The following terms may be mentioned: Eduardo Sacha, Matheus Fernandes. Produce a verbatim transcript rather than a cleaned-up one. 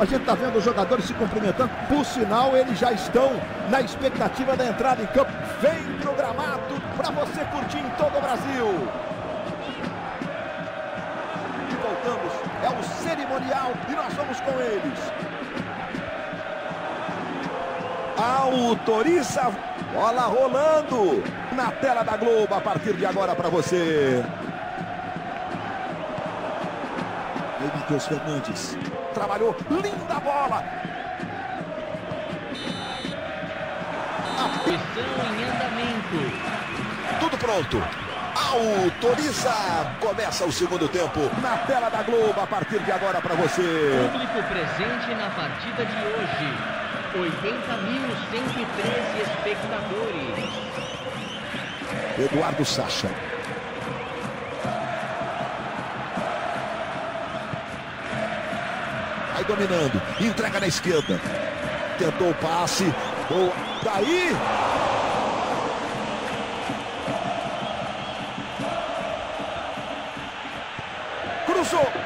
A gente está vendo os jogadores se cumprimentando. Por sinal, eles já estão na expectativa da entrada em campo. Vem pro gramado para você curtir em todo o Brasil. E voltamos. É o cerimonial e nós vamos com eles. Autoriza. Bola rolando na tela da Globo a partir de agora para você. Aí Matheus Fernandes trabalhou, linda bola. Pressão em andamento. Tudo pronto. Autoriza. Começa o segundo tempo na tela da Globo a partir de agora para você. Público presente na partida de hoje. oitenta mil cento e treze espectadores. Eduardo Sacha. Vai dominando. Entrega na esquerda. Tentou o passe. Boa. Daí. Cruzou.